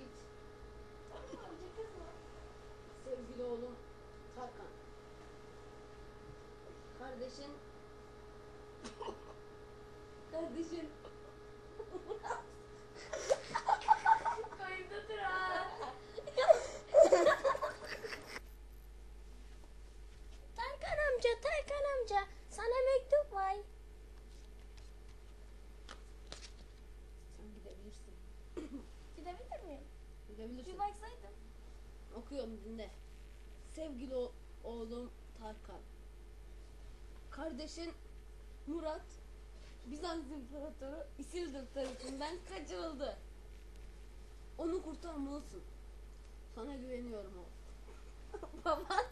Git. Tamam mı? Gideceğiz mi? Sevgili oğlum Tarkan. Kardeşin. Kayıtta tıra. Tarkan amca. Sana mektup var. Sen gidebilirsin. Gidebilir miyim? Gidebilirsin. Bir baksaydım. Okuyorum, dinle. Sevgili oğlum Tarkan. Kardeşin Murat, Bizans İmparatoru İsildur tarafından kaçırıldı. Onu kurtarmalısın. Sana güveniyorum oğlum. Baban.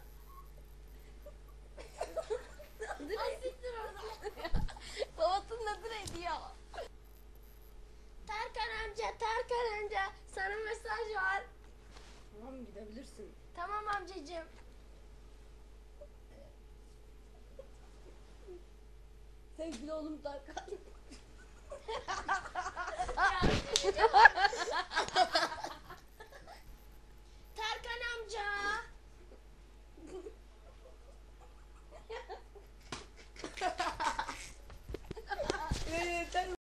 Asiktir orada. Babasının adı neydi ya? Tarkan amca. Sana mesaj var. Tamam, gidebilirsin. Tamam amcacığım. Sevgili oğlum Tarkan. Tarkan amca.